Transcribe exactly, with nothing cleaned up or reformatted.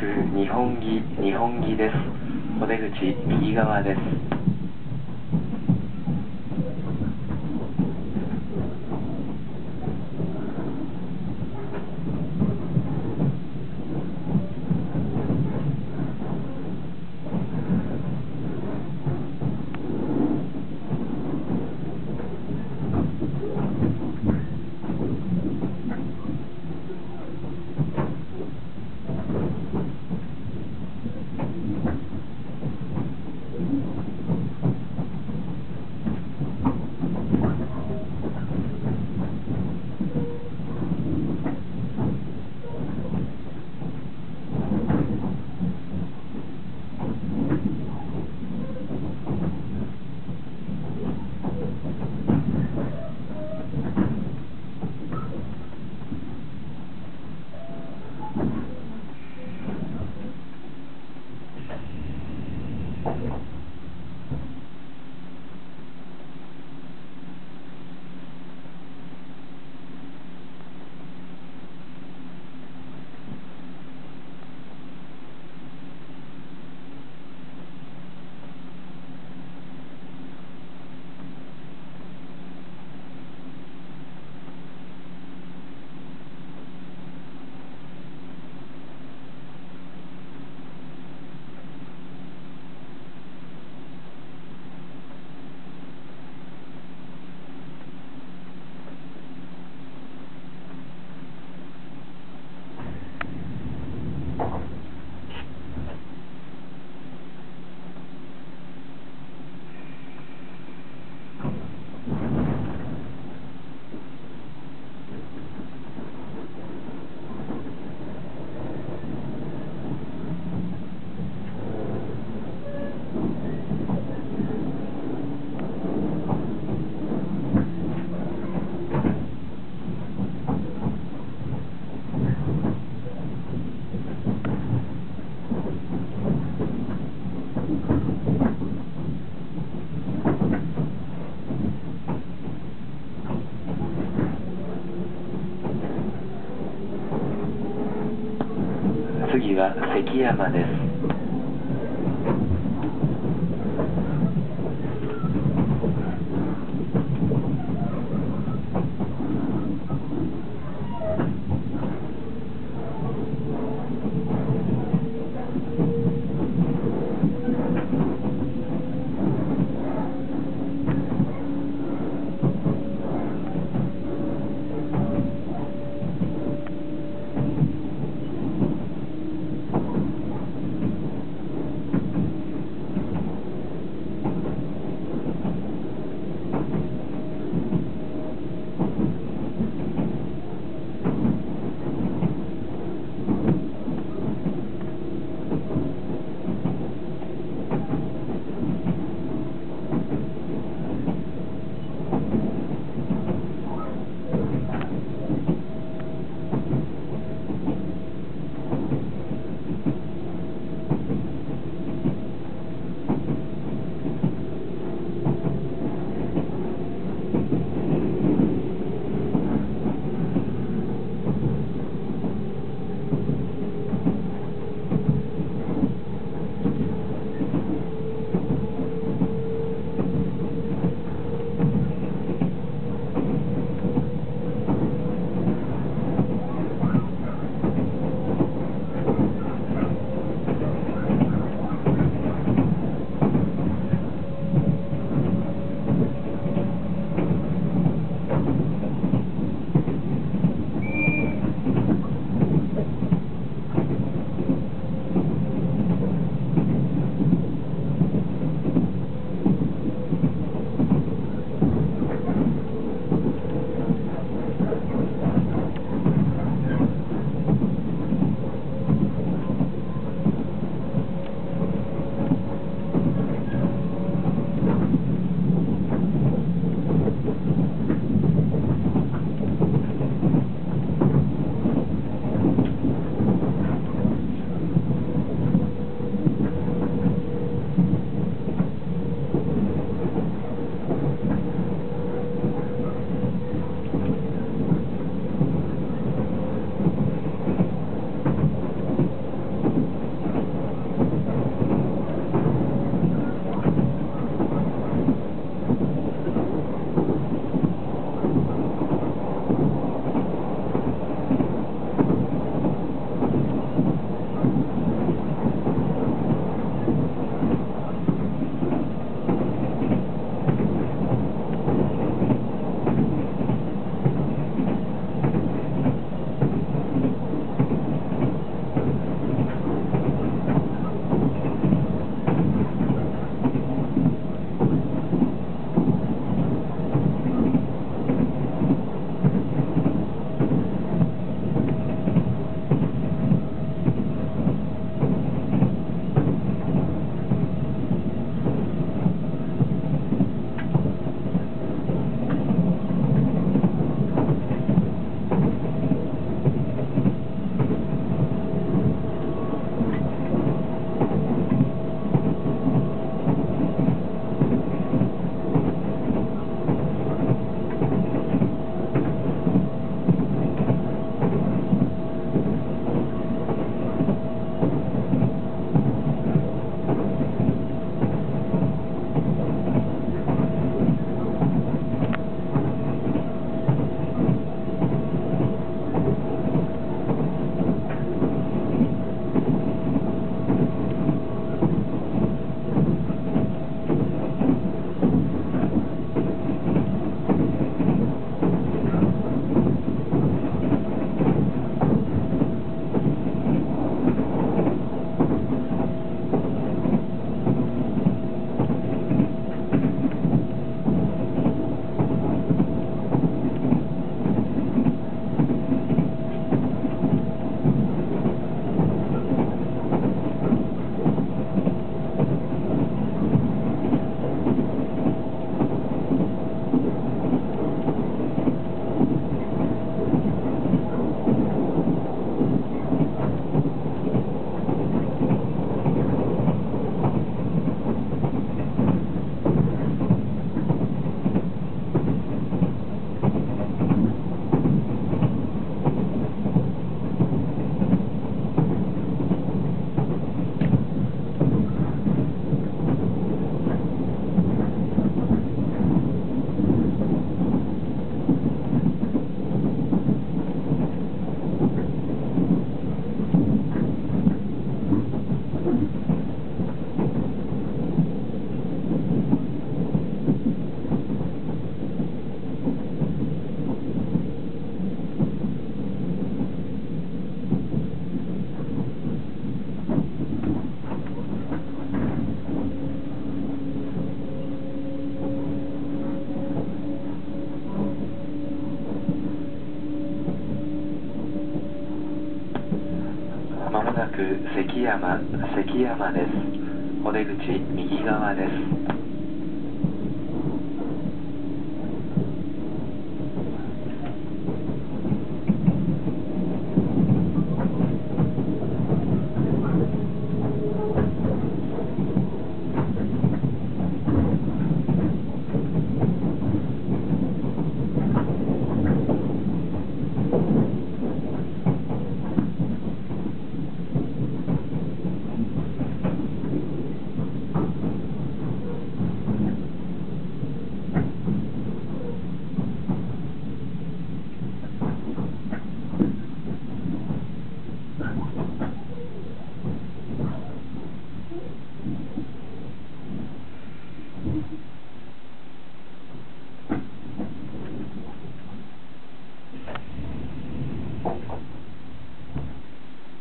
く日本木、日本木です。お出口右側です。次は関山です。関山、関山です。お出口右側です。